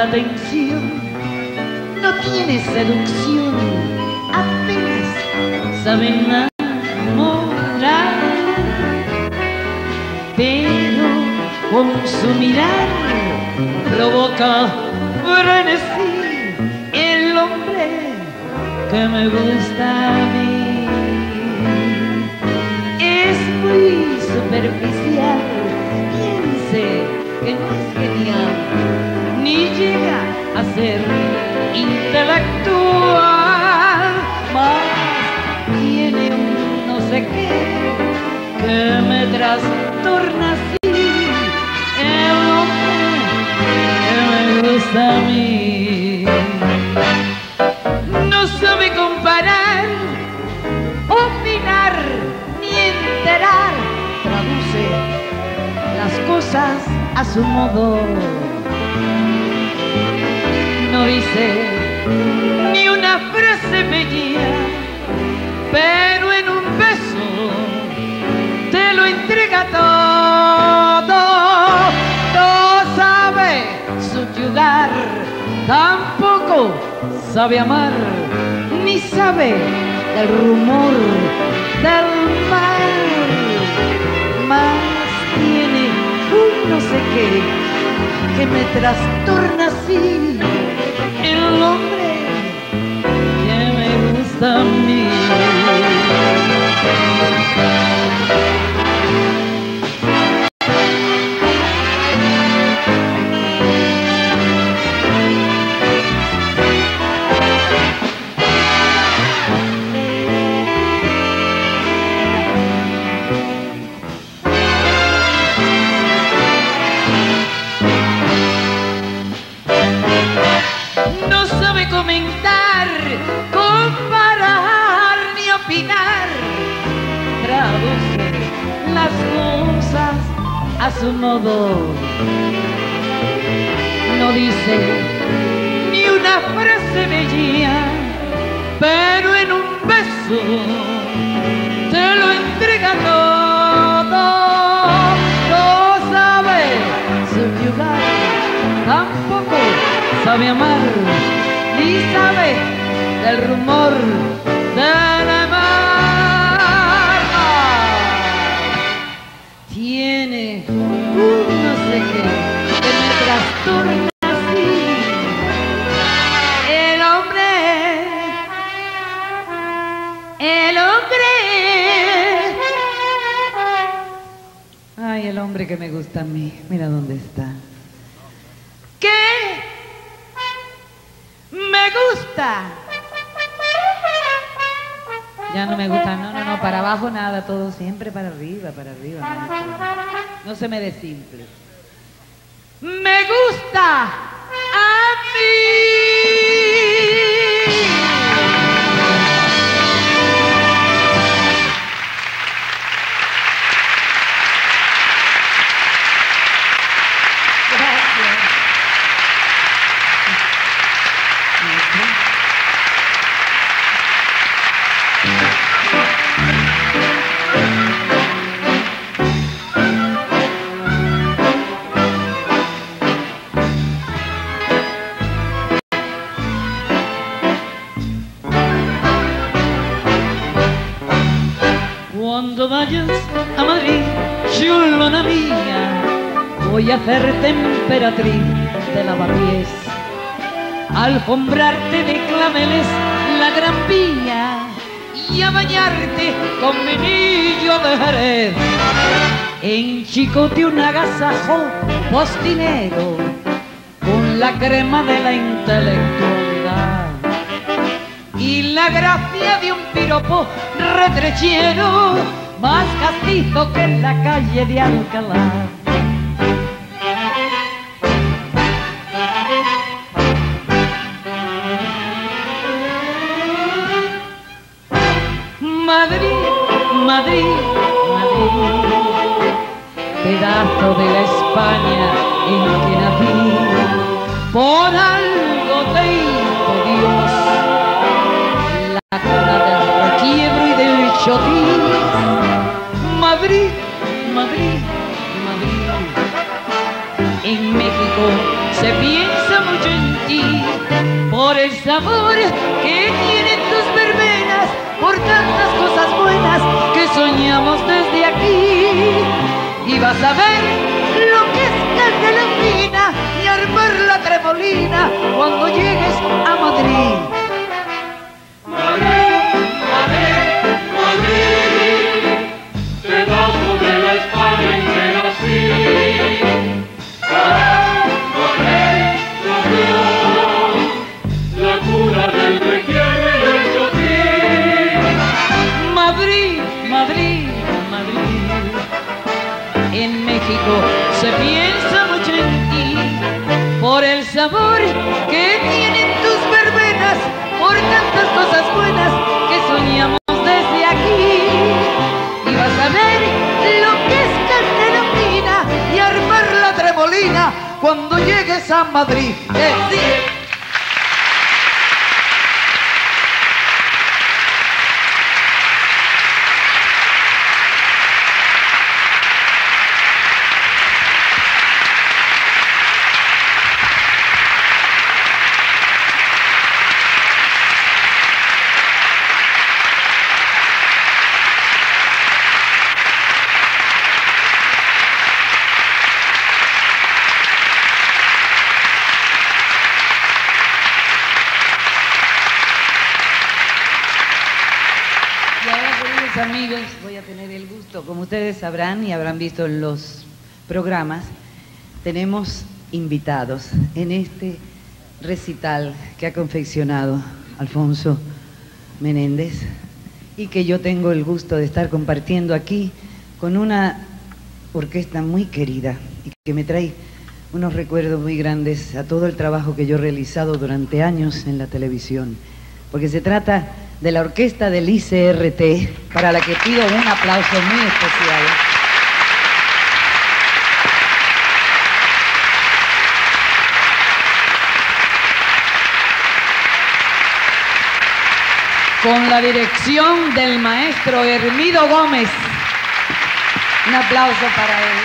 La atención no tiene seducción, apenas saben enamorar, pero con su mirar provoca frenesí el hombre que me gusta a mí. Es muy superficial, piense que no es genial ni llega a ser intelectual, mas tiene un no sé qué que me trastorna así, el hombre que me gusta a mí. No sabe comparar, opinar, ni enterar, traduce las cosas a su modo. No dice ni una frase bella, pero en un beso te lo entrega todo. No sabe subyugar, tampoco sabe amar, ni sabe del rumor del mar. Más tiene un no sé qué que me trastorna así. El hombre que me gusta a mí. modo no dice ni una frase bella, pero en un beso te lo entrega todo. No sabe subyugar, tampoco sabe amar, ni sabe del rumor de la mar. Tiene un no sé qué que me trastorna así. El hombre, ay, el hombre que me gusta a mí, mira dónde está. ¿Qué? Me gusta. Ya no me gusta, no, para abajo nada, todo siempre para arriba, no se me desimple. Me gusta a mí. Gracias. Cuando vayas a Madrid, chulona mía, voy a hacerte emperatriz de lavapiés, alfombrarte de claveles la Gran Vía y a bañarte con vinillo de Jerez. En chicote un agasajo postinero con la crema de la intelectualidad y la gracia de un piropo retrechero más castizo que en la calle de Alcalá. Madrid, Madrid, Madrid, pedazo de la España en que nací, por algo te hizo Dios la cuna del requiebro y del chotín. Madrid, Madrid, Madrid, en México se piensa mucho en ti por el sabor que tienen tus verbenas, por tantas cosas buenas que soñamos desde aquí. Y vas a ver lo que es Cataluña y armar la tremolina cuando llegues a Madrid. Madrid, Madrid, Madrid, pedazo de la España en que nací. Madrid, Madrid, Madrid, la cuna del requiere. Madrid, Madrid, Madrid, en México se piensa mucho en ti por el sabor que tienen tus verbenas, por tantas cosas buenas que soñamos desde aquí. Y vas a ver lo que es Cataluña y armar la tremolina cuando llegues a Madrid. Como ustedes sabrán y habrán visto en los programas, tenemos invitados en este recital que ha confeccionado Alfonso Menéndez y que yo tengo el gusto de estar compartiendo aquí con una orquesta muy querida y que me trae unos recuerdos muy grandes a todo el trabajo que yo he realizado durante años en la televisión, porque se trata de la orquesta del ICRT, para la que pido un aplauso muy especial. con la dirección del maestro Hermido Gómez. Un aplauso para él.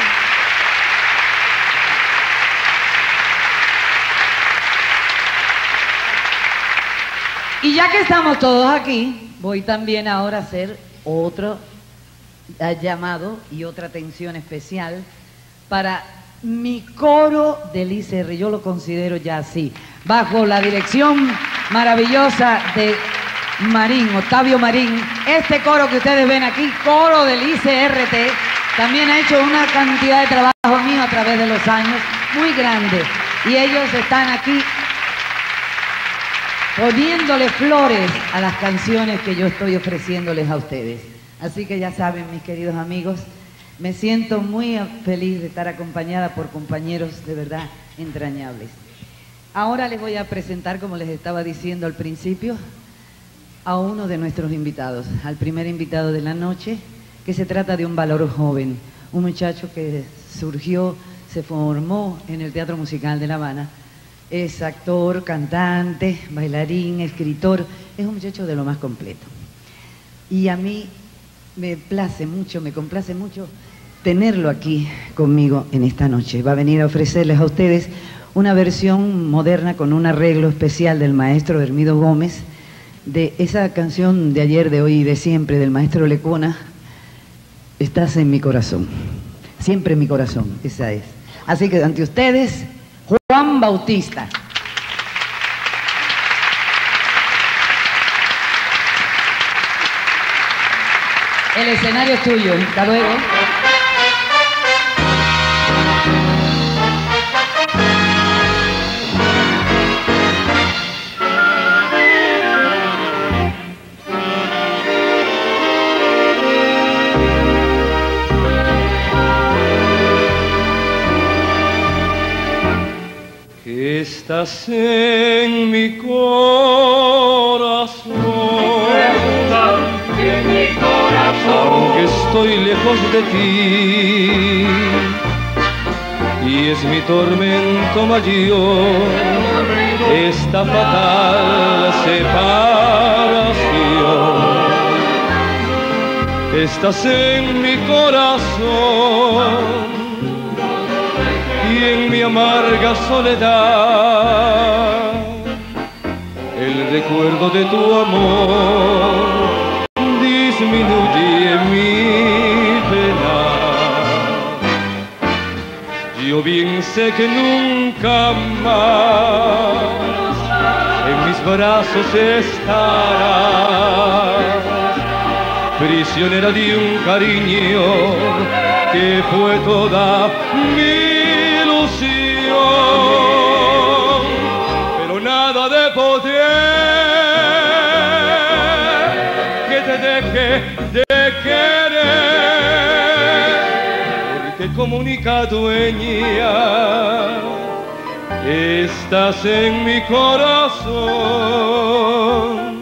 Y ya que estamos todos aquí, voy también ahora a hacer otro llamado y otra atención especial para mi coro del ICR. Yo lo considero ya así, bajo la dirección maravillosa de Marín, Octavio Marín. Este coro que ustedes ven aquí, coro del ICRT, también ha hecho una cantidad de trabajo mío a través de los años, muy grande. Y ellos están aquí poniéndole flores a las canciones que yo estoy ofreciéndoles a ustedes. Así que ya saben, mis queridos amigos, me siento muy feliz de estar acompañada por compañeros de verdad entrañables. Ahora les voy a presentar, como les estaba diciendo al principio, a uno de nuestros invitados, al primer invitado de la noche, que se trata de un valor joven, un muchacho que surgió, se formó en el Teatro Musical de La Habana. Es actor, cantante, bailarín, escritor, es un muchacho de lo más completo. Y a mí me complace mucho tenerlo aquí conmigo en esta noche. Va a venir a ofrecerles a ustedes una versión moderna con un arreglo especial del maestro Hermido Gómez, de esa canción de ayer, de hoy y de siempre del maestro Lecuna, Estás en mi corazón, siempre en mi corazón, esa es. Así que ante ustedes, Juan Bautista. El escenario es tuyo. Hasta luego. Que estás en mi corazón, en mi corazón, aunque estoy lejos de ti, y es mi tormento mayor esta fatal separación. Estás en mi corazón y en mi amarga soledad, el recuerdo de tu amor disminuye mi pena. Yo bien sé que nunca más en mis brazos estarás, prisionera de un cariño que fue toda mi ilusión, pero nada de poder de querer, porque como única dueña estás en mi corazón.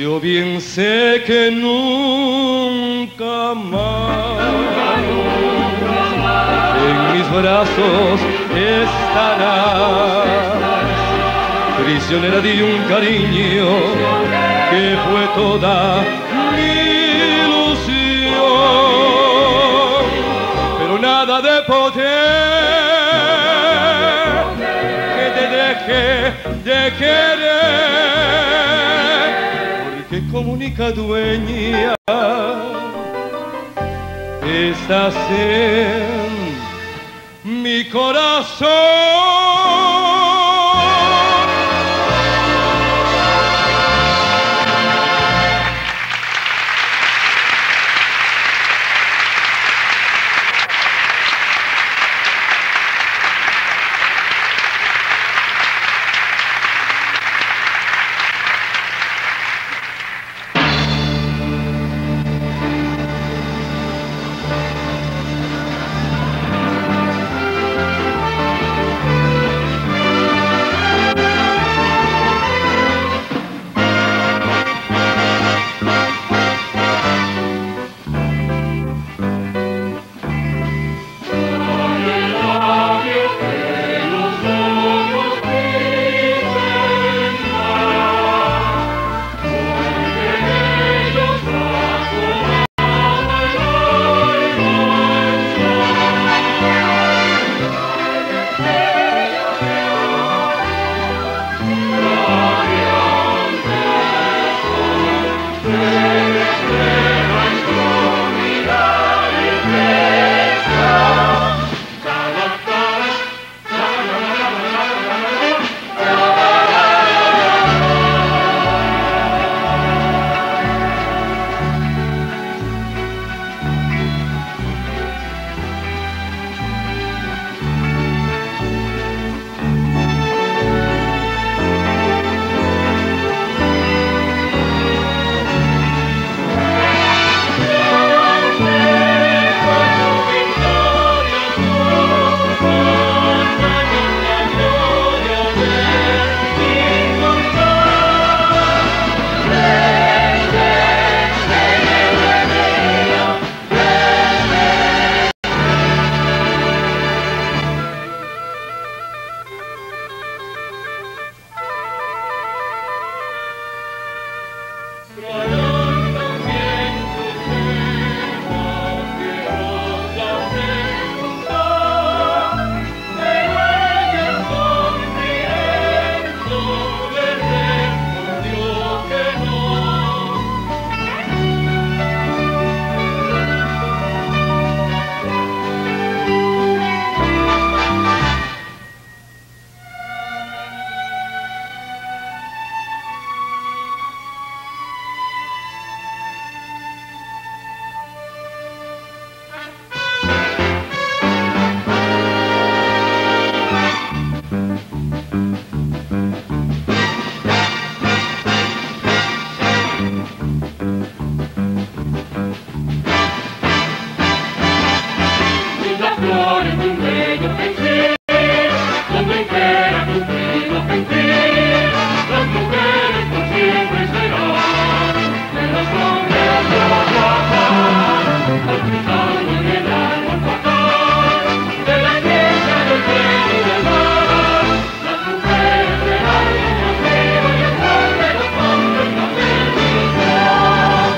Yo bien sé que nunca más, en mis brazos estarás, prisionera de un cariño que fue toda mi ilusión, pero nada de poder que te deje de querer, como única dueña estás en mi corazón. amores de un bello pensé, donde espera tu primo pensé, las mujeres por siempre serán, de los hombres no bajarán, al cruzado en el árbol fatal, de la tierra del cielo y del mar, las mujeres serán el camino y el mar de los hombres la felicidad.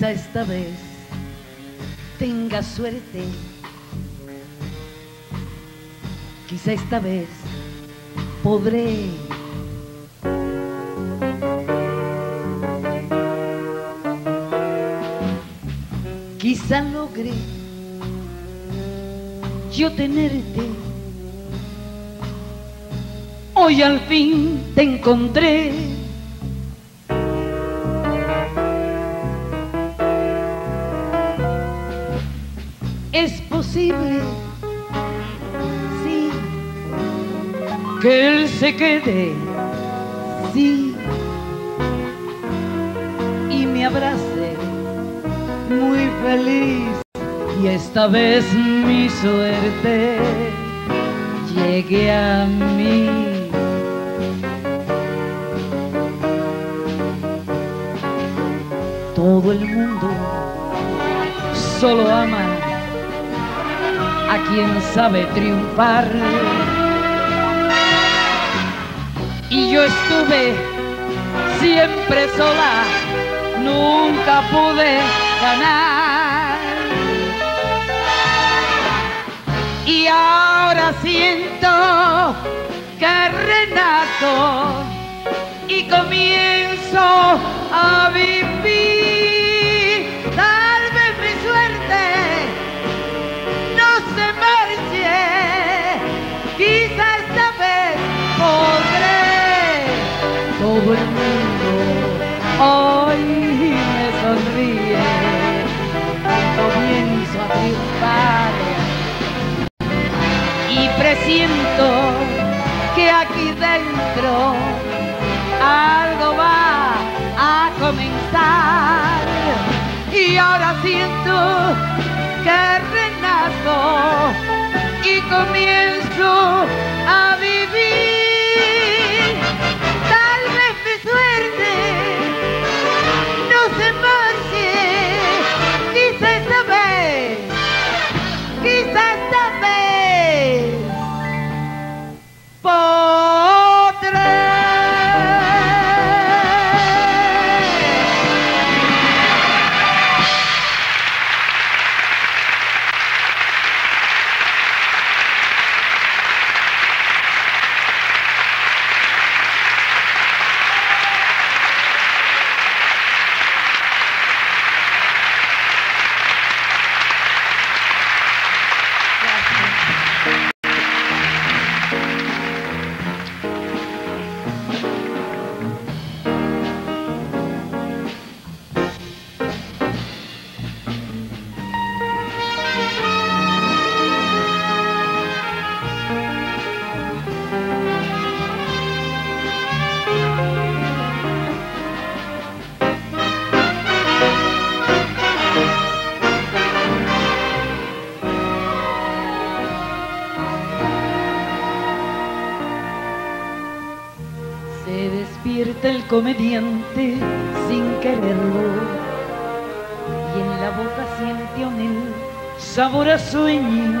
Esta vez tenga suerte, quizá esta vez podré. Quizá logre yo tenerte, hoy al fin te encontré. Sí, que él se quede, sí, y me abrace muy feliz. Y esta vez mi suerte llegue a mí. Todo el mundo solo ama a quien sabe triunfar, y yo estuve siempre sola, nunca pude ganar, y ahora siento que renato y comienzo a vivir. Todo el mundo hoy me sonríe, comienzo a triunfar y presiento que aquí dentro algo va a comenzar, y ahora siento que renato y comienzo a vivir. Se despierta el comediante sin quererlo y en la boca siente un sabor a sueño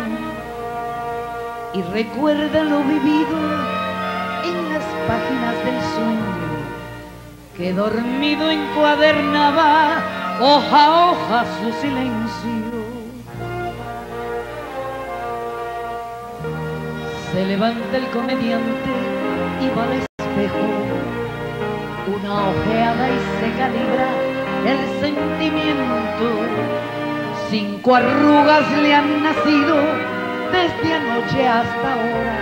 y recuerda lo vivido en las páginas del sueño que dormido encuadernaba hoja a hoja su silencio. Se levanta el comediante y va al espejo, una ojeada y se calibra el sentimiento. 5 arrugas le han nacido desde anoche hasta ahora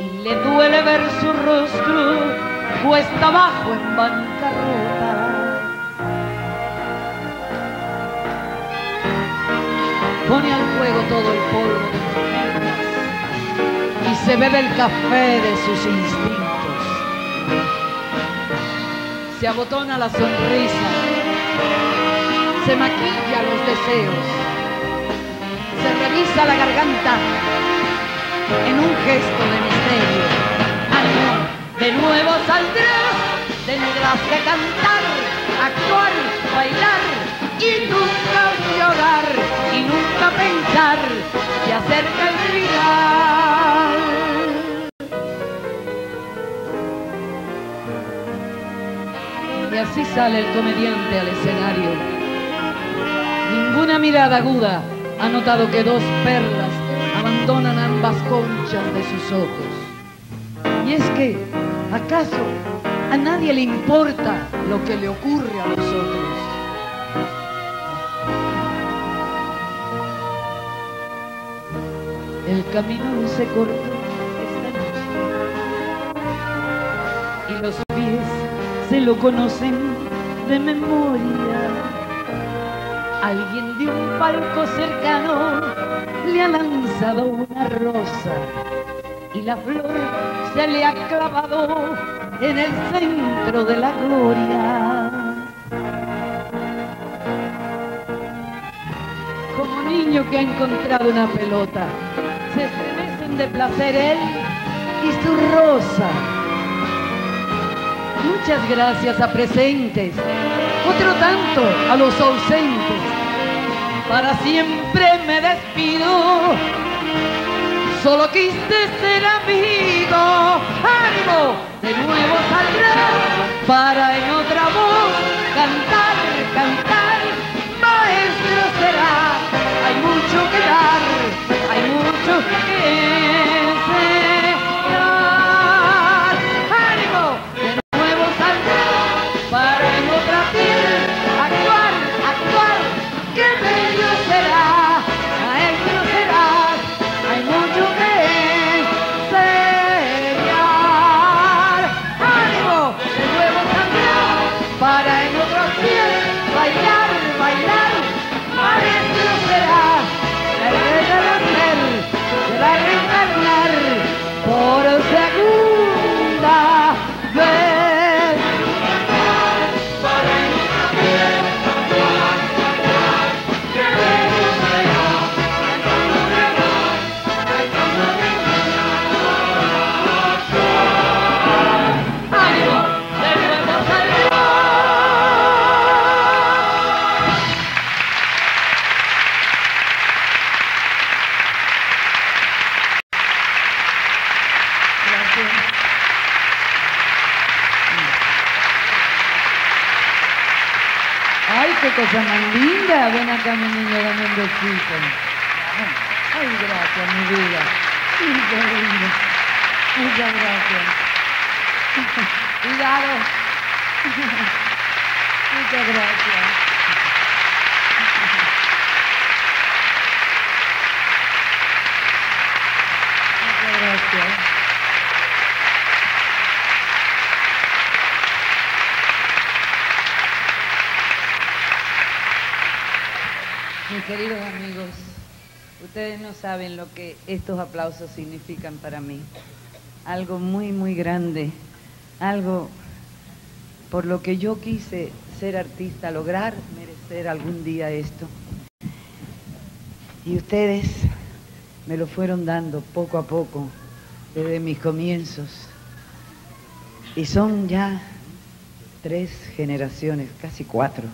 y le duele ver su rostro cuesta abajo en bancarrota. Pone al fuego todo el polvo de sus vidas y se bebe el café de sus instintos. Se abotona la sonrisa, se maquilla los deseos, se revisa la garganta en un gesto de misterio. ¡Ánimo! De nuevo saldrás, tendrás que cantar, actuar, bailar y nunca llorar y nunca pensar. Se acerca el final. Y así sale el comediante al escenario. Ninguna mirada aguda ha notado que 2 perlas abandonan ambas conchas de sus ojos. Y es que, ¿acaso a nadie le importa lo que le ocurre a los otros? El camino luce corto esta noche y los pies se lo conocen de memoria. Alguien de un palco cercano le ha lanzado una rosa y la flor se le ha clavado en el centro de la gloria. Como niño que ha encontrado una pelota, se estremecen de placer él y su rosa. Muchas gracias a presentes, otro tanto a los ausentes. Para siempre me despido, solo quise ser amigo. ¡Ánimo! De nuevo saldrás para en otra voz cantar, cantar. Maestro será, hay mucho que dar, hay mucho que enseñar. ¡Ánimo! De nuevo saldrá para en otra piel actuar, actuar. ¡Qué bello será! ¡Maestro serás! Hay mucho que enseñar. ¡Ánimo! De nuevo saldrá para en otra piel bailar, bailar. ¡Maestro serás! Va a reencarnar por segunda vez. ¡Ánimo! ¡Debemos salir! Ay, qué cosa más linda. Ven acá, mi niño, dame un besito. Ay, gracias, mi vida. Ay, qué lindo. Muchas gracias. Cuidado. Muchas gracias. Muchas gracias. Mis queridos amigos, ustedes no saben lo que estos aplausos significan para mí. Algo muy, muy grande. Algo por lo que yo quise ser artista, lograr merecer algún día esto. Y ustedes me lo fueron dando poco a poco, desde mis comienzos. Y son ya 3 generaciones, casi 4,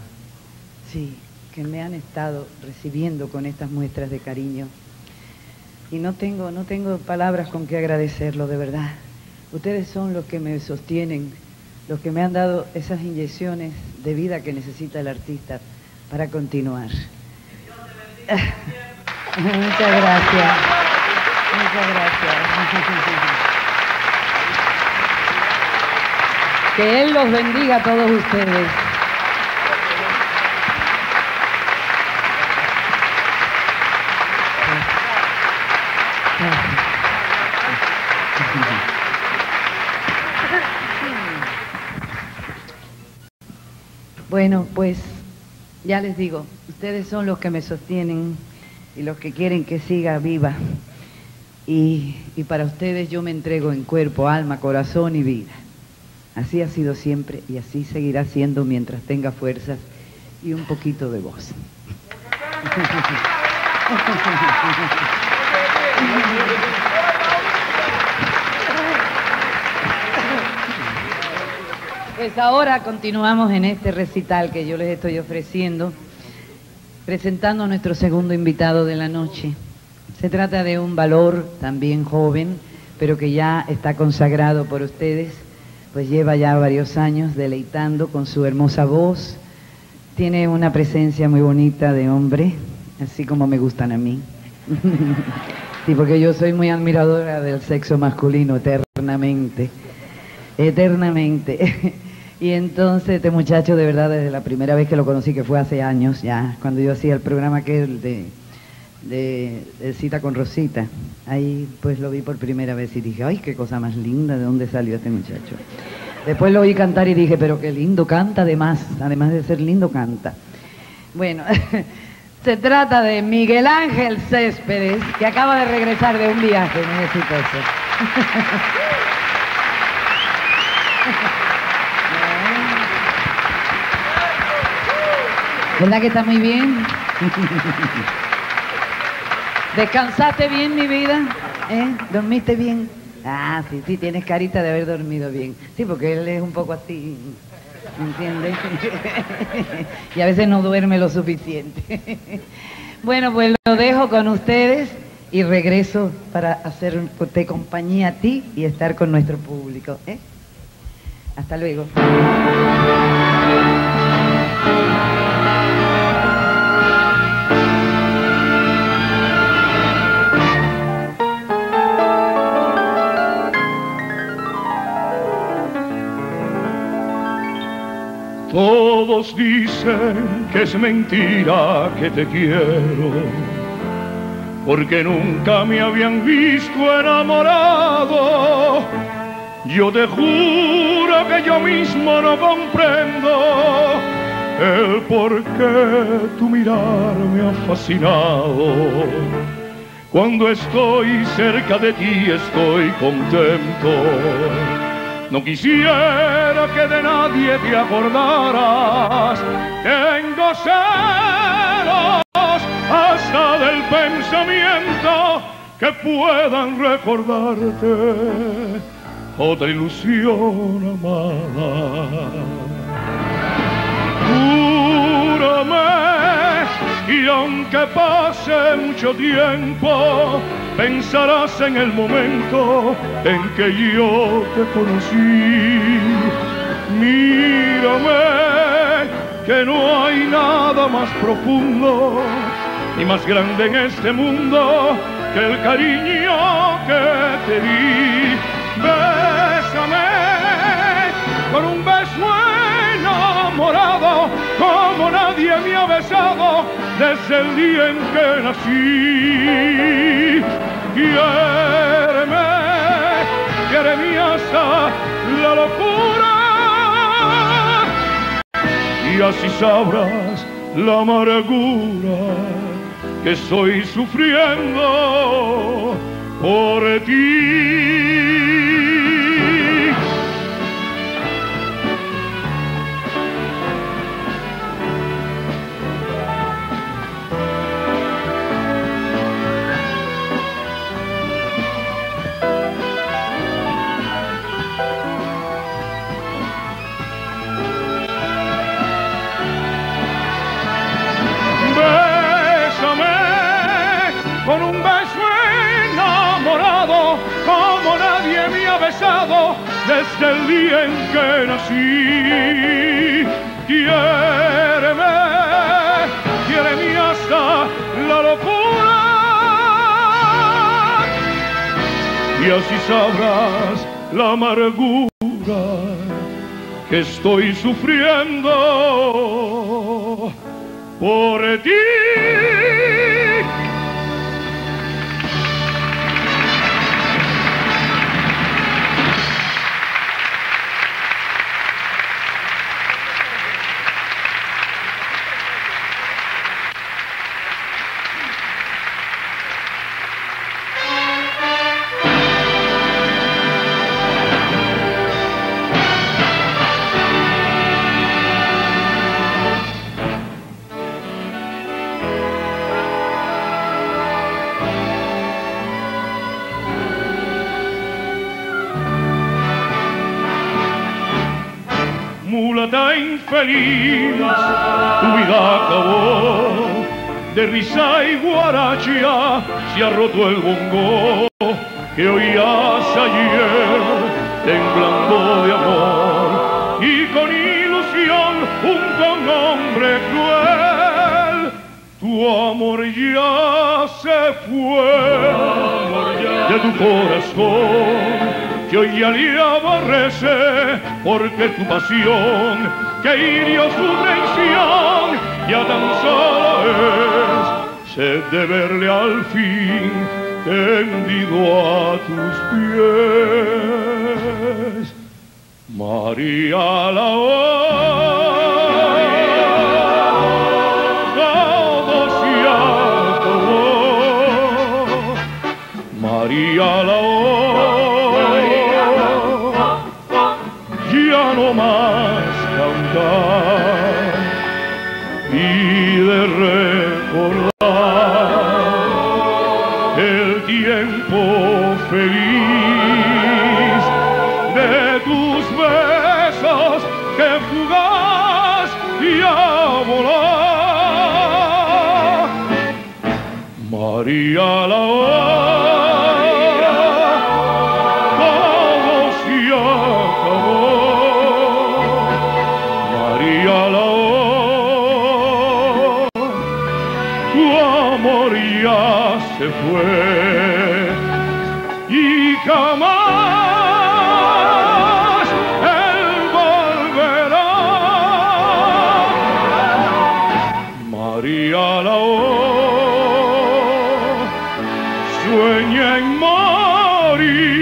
sí, que me han estado recibiendo con estas muestras de cariño. Y no tengo palabras con que agradecerlo, de verdad. Ustedes son los que me sostienen, los que me han dado esas inyecciones de vida que necesita el artista para continuar. Muchas gracias. Muchas gracias. Que Él los bendiga a todos ustedes. Bueno, pues ya les digo, ustedes son los que me sostienen y los que quieren que siga viva. Y para ustedes yo me entrego en cuerpo, alma, corazón y vida. Así ha sido siempre y así seguirá siendo mientras tenga fuerzas y un poquito de voz. Pues ahora continuamos en este recital que yo les estoy ofreciendo, presentando a nuestro segundo invitado de la noche. Se trata de un valor también joven, pero que ya está consagrado por ustedes. Pues lleva ya varios años deleitando con su hermosa voz. Tiene una presencia muy bonita de hombre, así como me gustan a mí. Sí, porque yo soy muy admiradora del sexo masculino, eternamente. Eternamente. Y entonces este muchacho, de verdad, desde la primera vez que lo conocí, que fue hace años ya, cuando yo hacía el programa aquel de Cita con Rosita, ahí pues lo vi por primera vez y dije, ay, qué cosa más linda, ¿de dónde salió este muchacho? Después lo oí cantar y dije, pero qué lindo canta, además de ser lindo, canta. Bueno, se trata de Miguel Ángel Céspedes, que acaba de regresar de un viaje muy exitoso. ¿Verdad que está muy bien? ¿Descansaste bien, mi vida? ¿Eh? ¿Dormiste bien? Ah, sí, sí, tienes carita de haber dormido bien. Sí, porque él es un poco así, ¿me entiendes? Y a veces no duerme lo suficiente. Bueno, pues lo dejo con ustedes y regreso para hacerte compañía a ti y estar con nuestro público, ¿eh? Hasta luego. Todos dicen que es mentira que te quiero, porque nunca me habían visto enamorado. Yo te juro que yo mismo no comprendo el por qué tu mirar me ha fascinado. Cuando estoy cerca de ti estoy contento. No quisiera que de nadie te acordaras. Tengo celos hasta del pensamiento que puedan recordarte otra ilusión amada. Júrame, y aunque pase mucho tiempo, pensarás en el momento en que yo te conocí. Mírame, que no hay nada más profundo ni más grande en este mundo que el cariño que te di. Bésame con un beso enamorado como nadie me ha besado desde el día en que nací. Quiéreme, quiéreme hasta la locura, y así sabrás la amargura que estoy sufriendo por ti. desde el día en que nací. Quiéreme, quiéreme hasta la locura, y así sabrás la amargura que estoy sufriendo por ti. Feliz, tu vida acabó de risa y guaracha, se ha roto el bongo que oías ayer, temblando de amor y con ilusión junto a un hombre cruel. Tu amor ya se fue de tu corazón, que hoy ya le aborrece, porque tu pasión que hirió su traición ya tan solo es sed de verle al fin tendido a tus pies. María La O, María La O, ya no más cantar y de recordar el tiempo feliz de tus besos que fugaz ya voló. María La O, fue y jamás él volverá. María La O, sueña en morir.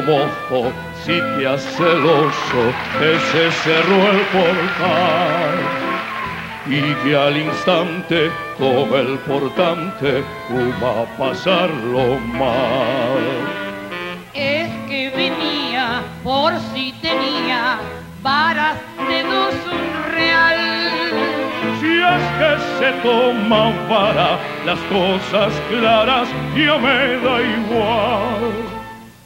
Mozo, si te hace celoso, que se cerró el portal y que al instante, como el portante, va a pasarlo mal. Es que venía por si tenía varas de dos un real. Sí. días que se toman para las cosas claras, yo me da igual.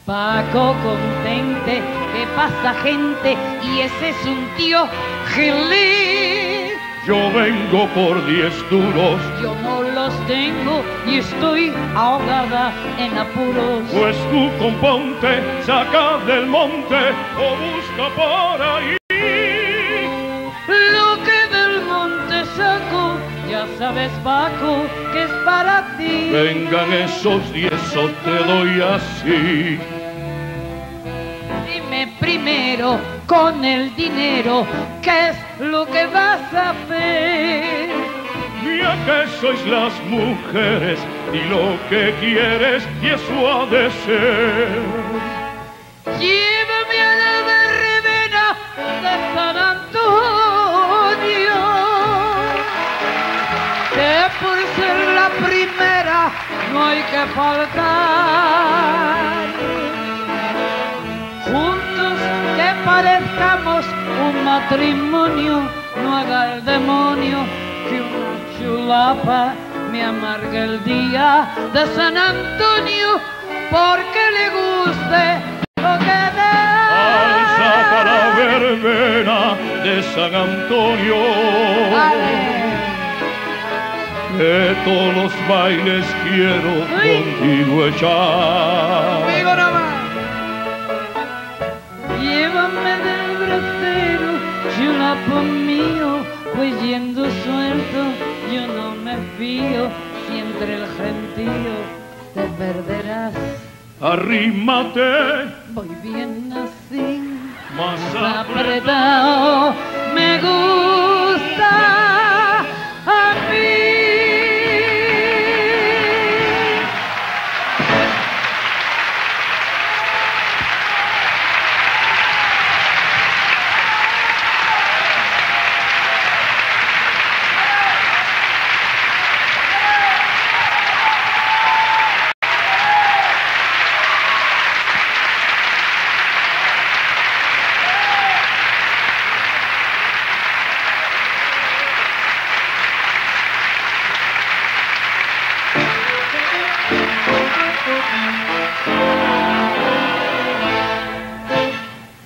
Paco Contente, que pasa gente, y ese es un tío gelé. Yo vengo por 10 duros. Yo no los tengo y estoy ahogada en apuros. Pues tú componte, saca del monte o busca por ahí. Lo que del monte saco, ya sabes, Paco, que es para ti. Vengan esos 10 o te doy así. Dime primero con el dinero, ¿qué es lo que vas a hacer? Ya que sois las mujeres, di lo que quieres y eso ha de ser. Llévame a la verbena de San Antonio, que por ser la primera no hay que faltar. Juntos que parezcamos un matrimonio, no haga el demonio que una chulapa me amarga el día de San Antonio, porque le guste lo que da. Alza para verbena de San Antonio, dale, que todos los bailes quiero contigo echar. Digo nada más. Llévame del bracero, chulapo mío, pues yendo suelto yo no me fío, si entre el gentío te perderás. Arrímate, voy bien así, más apretado me gusta a mí.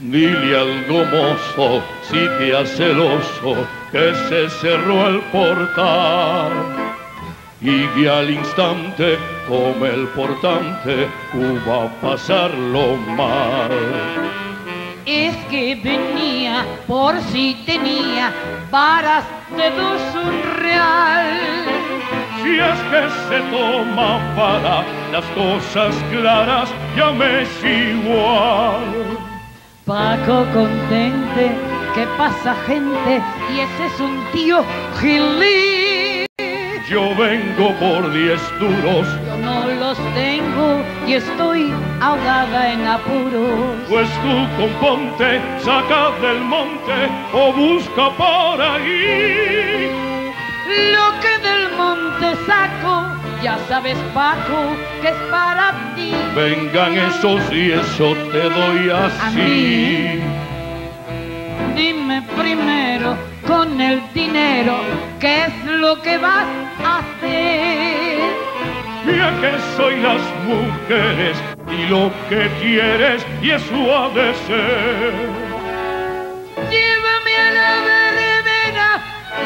Dile al gomoso, si te hace celoso, que se cerró el portal, y que al instante, como el portante, va a pasarlo mal. Es que venía, por si tenía, varas de 2 un real. Si es que se toma para las cosas claras, ya me es igual. Paco Contente, que pasa gente, y ese es un tío gilí. Yo vengo por 10 duros. Yo no los tengo y estoy ahogada en apuros. Pues tú componte, saca del monte o busca por ahí. Lo que del monte saco, ya sabes, Paco, que es para ti. Vengan esos y eso te doy así. Dime primero con el dinero, ¿qué es lo que vas a hacer? Ya que soy las mujeres y lo que quieres y eso ha de ser. Llévame a la verbena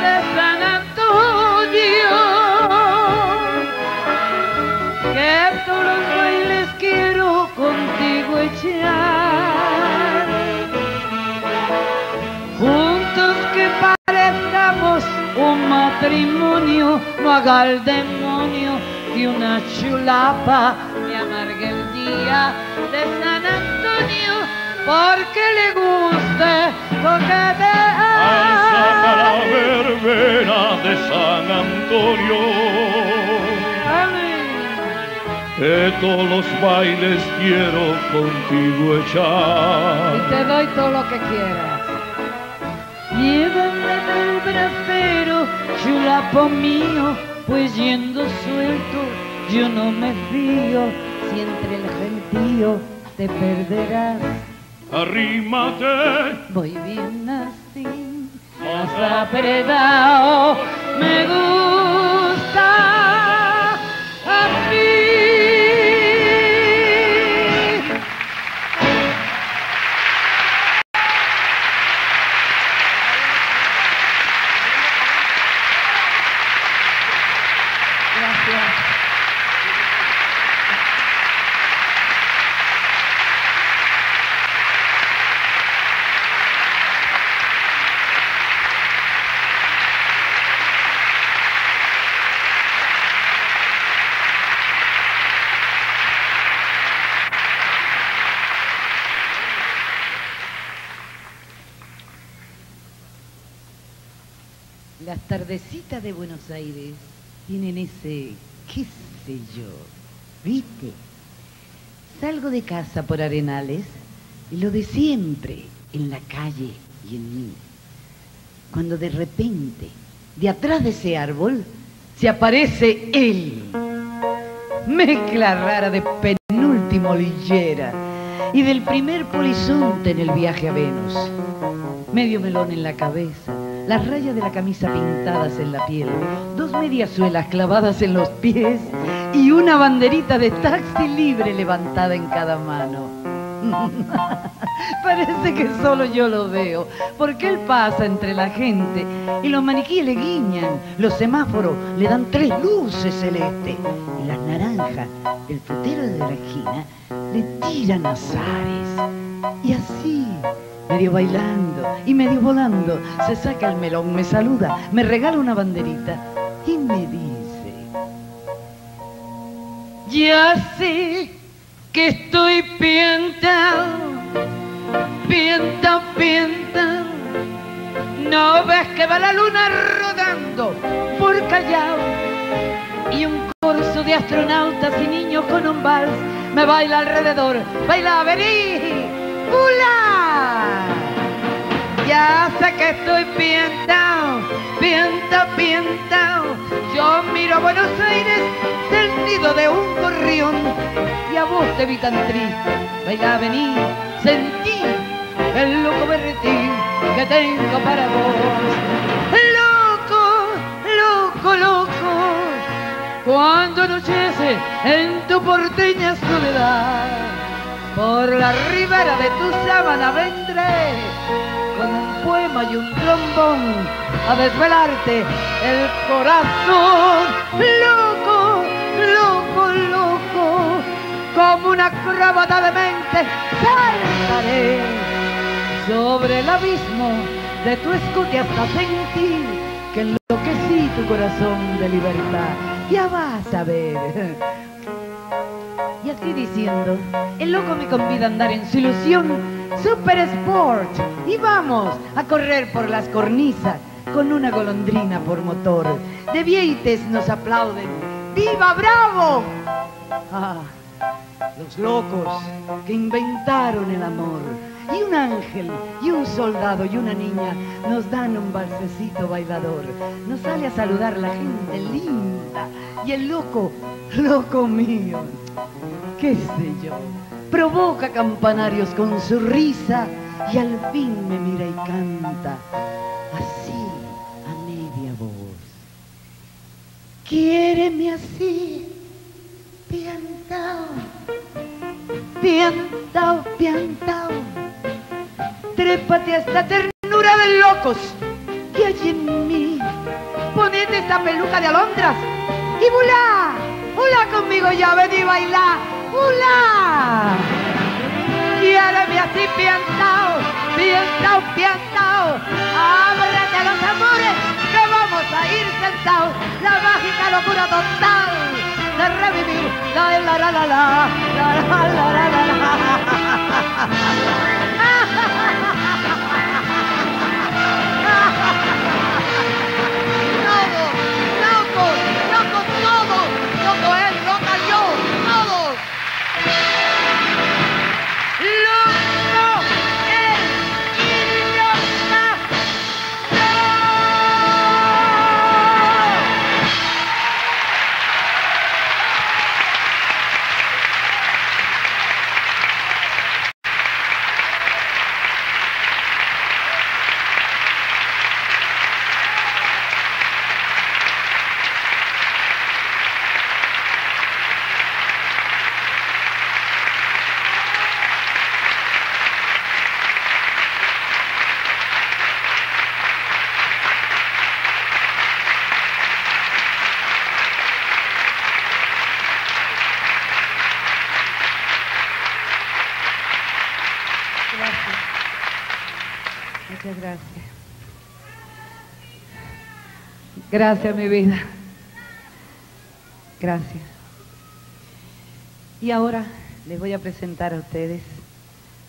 de San Antonio, que todos los bailes quiero contigo echar. Juntos que parezcamos un matrimonio, no haga el demonio que una chulapa me amargue el día de San Antonio, porque le guste lo que te hace. La verbena de San Antonio, que todos los bailes quiero contigo echar. Y te doy todo lo que quieras. Llévame del bracero, chulapo mío, pues yendo suelto yo no me fío, si entre el gentío te perderás. Arrímate, voy bien así, has apretado, me gusta así. Gracias. Las tardecitas de Buenos Aires tienen ese, qué sé yo, ¿viste? Salgo de casa por Arenales y lo de siempre, en la calle y en mí. Cuando de repente, de atrás de ese árbol, se aparece él. Mezcla rara de penúltimo lillera y del primer polizonte en el viaje a Venus. Medio melón en la cabeza. Las rayas de la camisa pintadas en la piel, dos mediasuelas clavadas en los pies y una banderita de taxi libre levantada en cada mano. Parece que solo yo lo veo, porque él pasa entre la gente y los maniquíes le guiñan, los semáforos le dan tres luces celestes y las naranjas del frutero de la esquina le tiran azares. Y así, medio bailando y medio volando, se saca el melón, me saluda, me regala una banderita y me dice: ya sé que estoy pientao, no ves que va la luna rodando por Callao y un corso de astronautas y niños con un vals me baila alrededor, baila, vení. ¡Hola! Ya sé que estoy pientao. Yo miro a Buenos Aires del nido de un gorrión y a vos te vi tan triste. Baila, vení, sentí el loco berretín que tengo para vos. Loco, cuando anochece en tu porteña soledad, por la ribera de tu sábana vendré con un poema y un trombón a desvelarte el corazón. Loco, como una acróbata de mente saltaré sobre el abismo de tu escote hasta sentir que enloquecí tu corazón de libertad. Ya vas a ver. Y así diciendo, el loco me convida a andar en su ilusión super sport y vamos a correr por las cornisas con una golondrina por motor. De vieites nos aplauden. ¡Viva Bravo! Ah, los locos que inventaron el amor. Y un ángel, y un soldado, y una niña nos dan un balsecito bailador. Nos sale a saludar la gente linda y el loco mío, qué sé yo, provoca campanarios con su risa y al fin me mira y canta así, a media voz. Quiéreme así, piantao, trépate a esta ternura de locos que hay en mí, ponete esta peluca de alondras y volá. ¡Hola conmigo ya! ¡Ven y baila! ¡Hola! Quiéreme así, pientao. Ábrete a los amores que vamos a ir sentados. La mágica locura total de revivir. Gracias, gracias. Gracias, mi vida. Gracias. Y ahora les voy a presentar a ustedes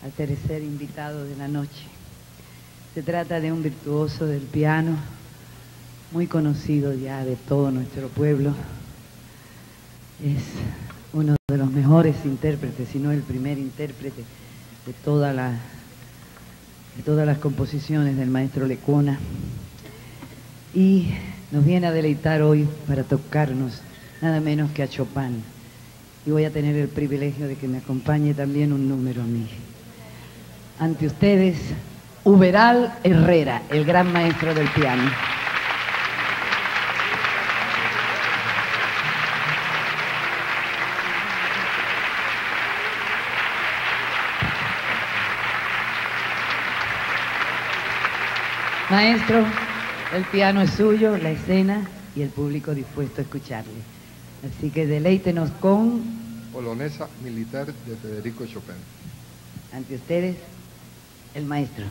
al tercer invitado de la noche. Se trata de un virtuoso del piano, muy conocido ya de todo nuestro pueblo. Es uno de los mejores intérpretes, si no el primer intérprete de todas las composiciones del maestro Lecuna. Y nos viene a deleitar hoy para tocarnos nada menos que a Chopin. Y voy a tener el privilegio de que me acompañe también un número a mí. Ante ustedes, Huberal Herrera, el gran maestro del piano. Maestro, el piano es suyo, la escena y el público dispuesto a escucharle. Así que deleítenos con... Polonesa Militar de Federico Chopin. Ante ustedes, el maestro.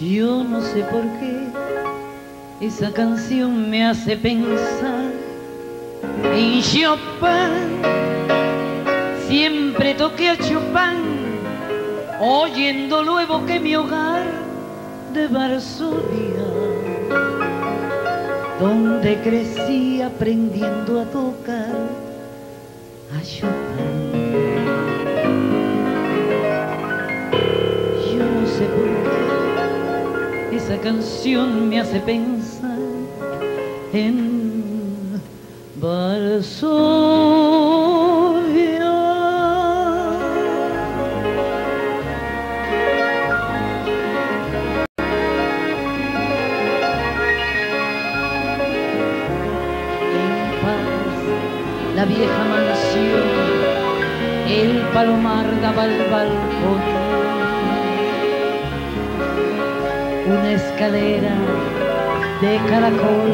Yo no sé por qué esa canción me hace pensar en Chopin. Siempre toqué a Chopin, oyendo luego que mi hogar de Varsovia, donde crecí aprendiendo a tocar a Chopin. Yo no sé por qué esa canción me hace pensar en Varsovia. En paz, la vieja mansión, el palomar daba al balcón. Una escalera de caracol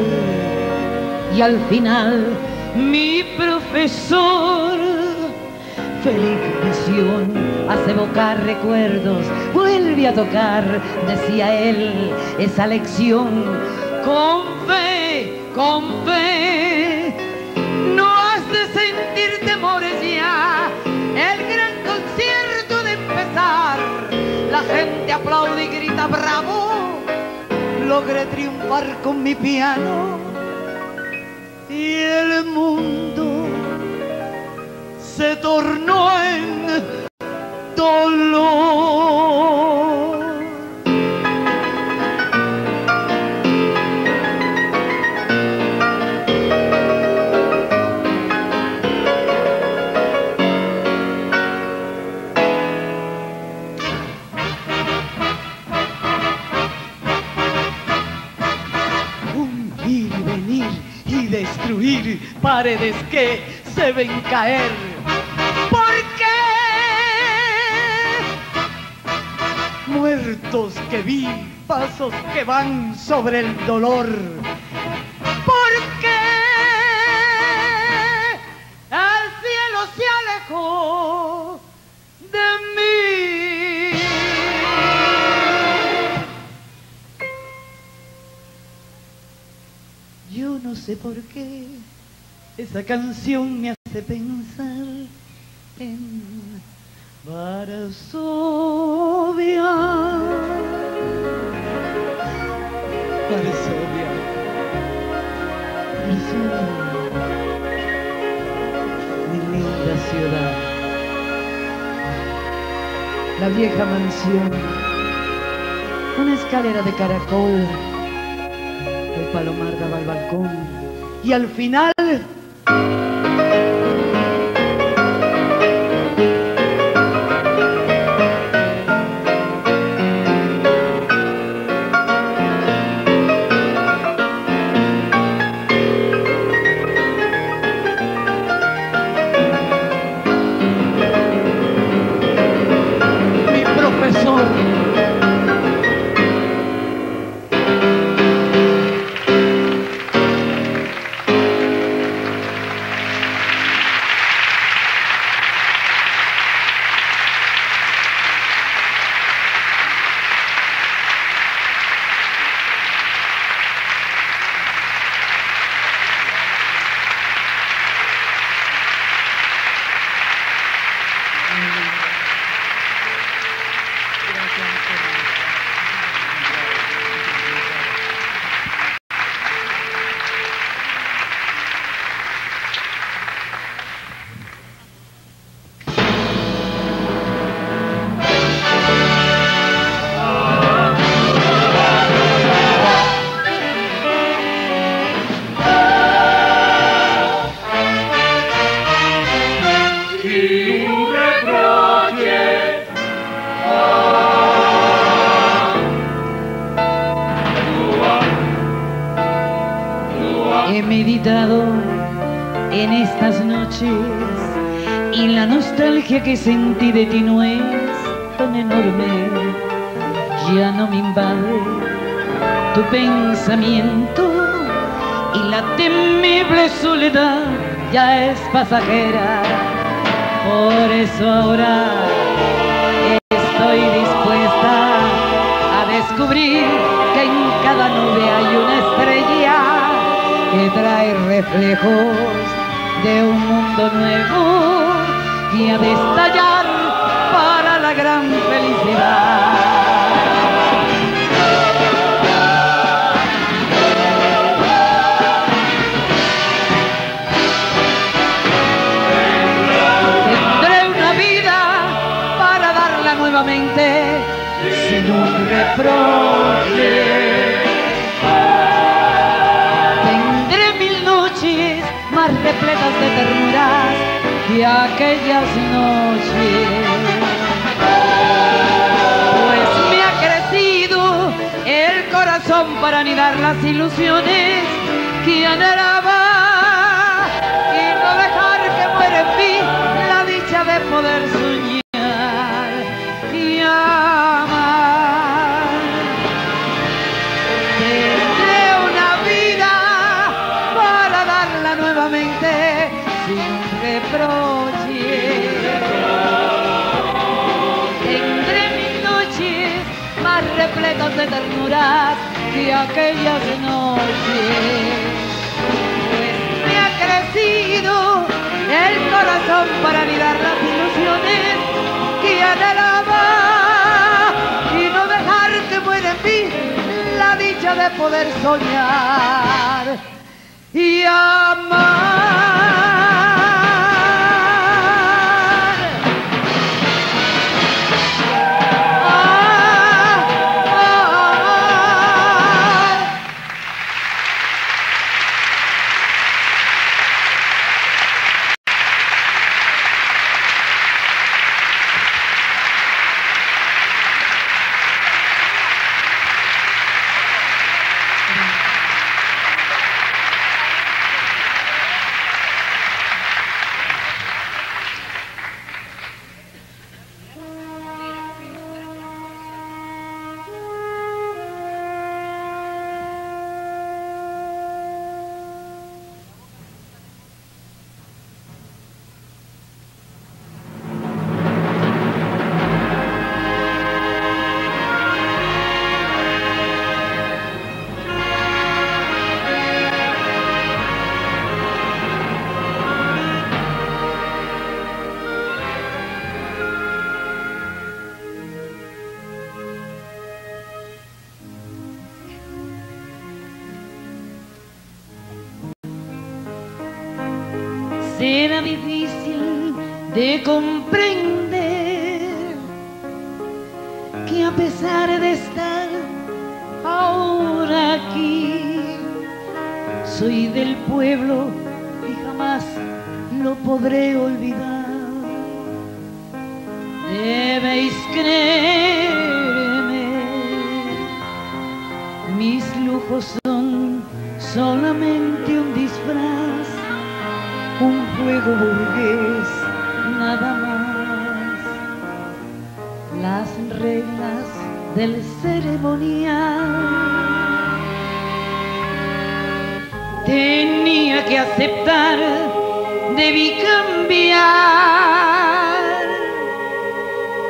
y al final mi profesor feliz visión hace evocar recuerdos, vuelve a tocar, decía él, esa lección con fe, no has de sentir temores ya, el gran concierto de empezar, la gente aplaude y grita bravo. Logré triunfar con mi piano y el mundo se tornó en dolor. Paredes que se ven caer. ¿Por qué? Muertos que vi, pasos que van sobre el dolor. ¿Por qué? El cielo se alejó de mí. Yo no sé por qué esa canción me hace pensar en Varsovia. Varsovia. Varsovia. Mi linda ciudad. La vieja mansión. Una escalera de caracol. El palomar daba al balcón. Y al final... que sentí de ti no es tan enorme, ya no me invade tu pensamiento y la temible soledad ya es pasajera, por eso ahora estoy dispuesta a descubrir descubrir que en cada nube hay una estrella que trae reflejos de un mundo nuevo y ha de estallar para la gran felicidad. Sin un reproche tendré mil noches más repletas de ternuras que aquellas noches, pues me ha crecido el corazón para anidar las ilusiones que anhelaba y no dejar que muera en mí la dicha de poder soñar. Repletas de ternuras y aquellas noches, pues me ha crecido el corazón para mirar las ilusiones que anhelaba y no dejar que muera en mí la dicha de poder soñar y amar. Será difícil de comprender que a pesar de estar ahora aquí, soy del pueblo y jamás lo podré olvidar. Debéis creerme, mis lujos son solamente un disfraz, un juego burgués, nada más. Las reglas del ceremonial tenía que aceptar, debí cambiar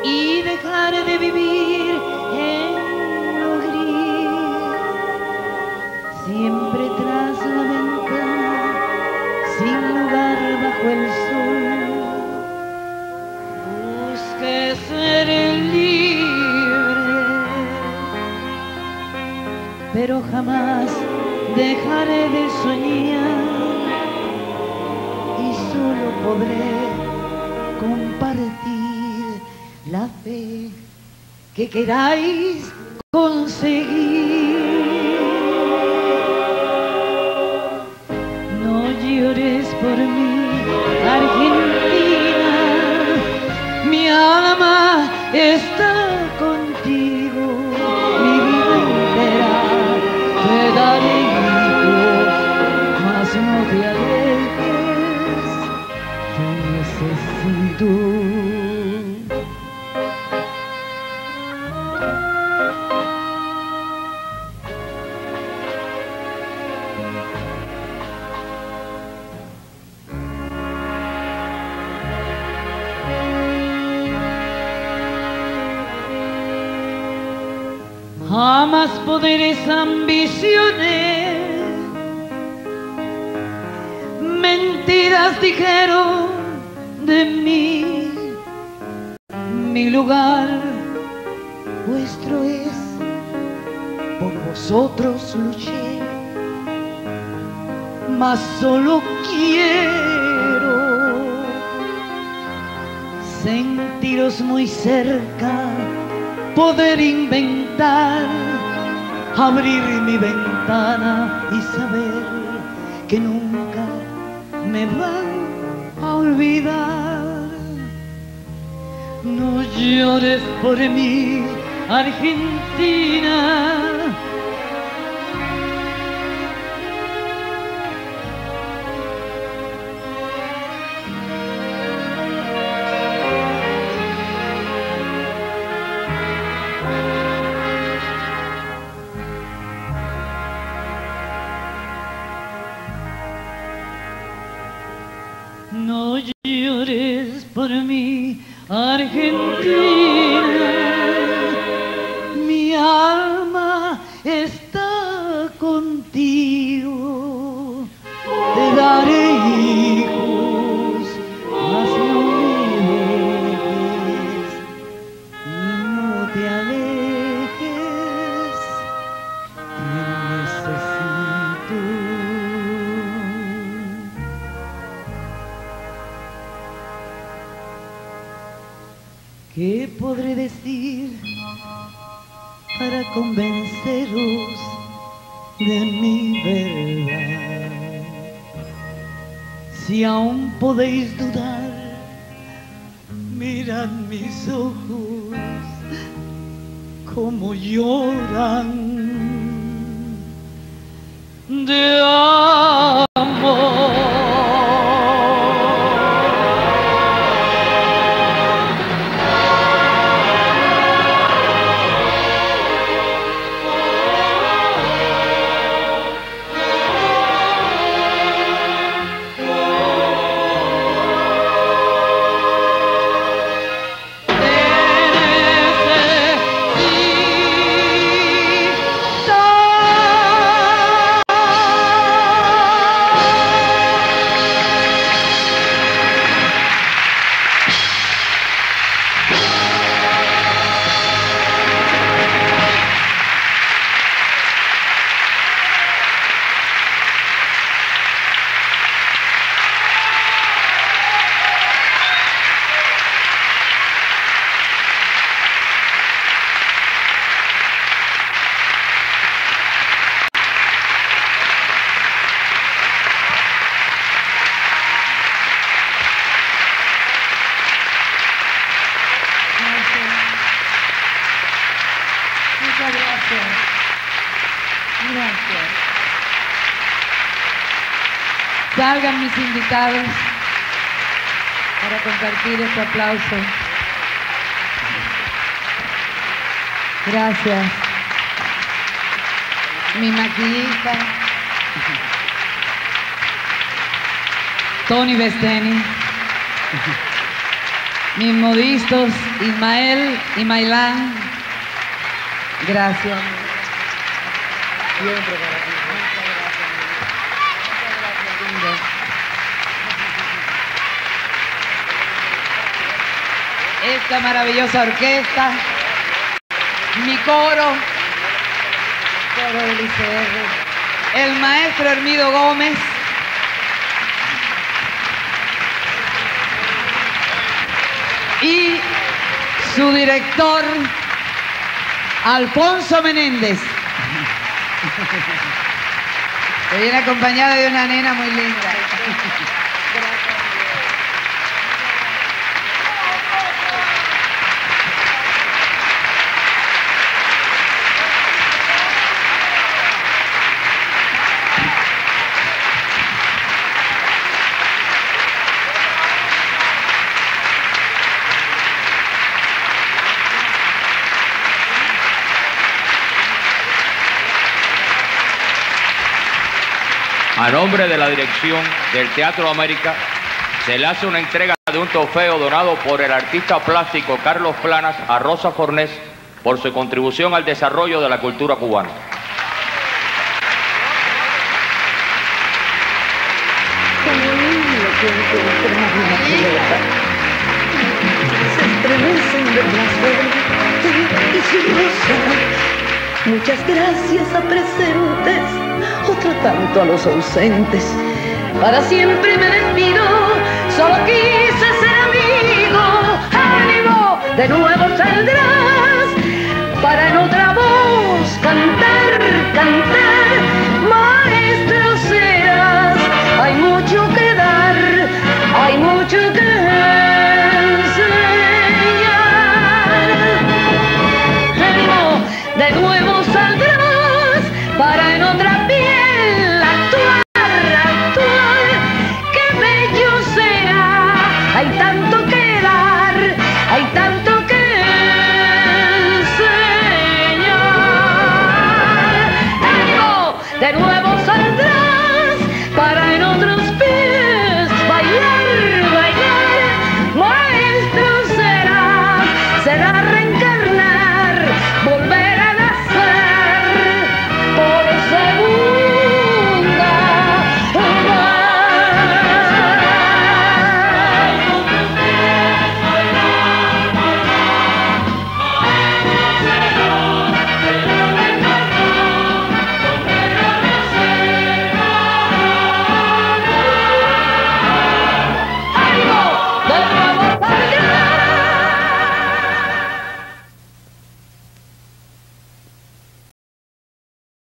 y dejar de vivir en lo gris, siempre tras la ventana, sin bajo el sol. Busqué ser libre, pero jamás dejaré de soñar y solo podré compartir la fe que queráis conseguir. No llores por mí, Argentina, mi alma está contigo, mi vida entera te daré hijos, mas no te alejes, te necesito. a más poderes ambiciones, mentiras dijeron de mí. Mi lugar vuestro es, por vosotros luché, mas solo quiero sentiros muy cerca, poder inventar, abrir mi ventana y saber que nunca me van a olvidar. No llores por mí, Argentina, no llores por mí, Argentina, mi alma está contigo, te daré hijos, mas no me dejes, no te alejes, te necesito. ¿Qué podré decir para convenceros de mi verdad? Si aún podéis dudar, mirad mis ojos como lloran de amor. Salgan mis invitados para compartir este aplauso. Gracias. Mi maquillista, Tony Besteni. Mis modistos, Ismael y Maylán. Gracias. Siempre para ti. Esta maravillosa orquesta, mi coro, el coro del ICR, el maestro Hermido Gómez, y su director, Alfonso Menéndez, que viene acompañada de una nena muy linda. A nombre de la dirección del Teatro América, se le hace una entrega de un trofeo donado por el artista plástico Carlos Planas a Rosa Fornés por su contribución al desarrollo de la cultura cubana. Muchas gracias a presentes, otro tanto a los ausentes. Para siempre me despido, solo quise ser amigo. ¡Ánimo! De nuevo saldrás para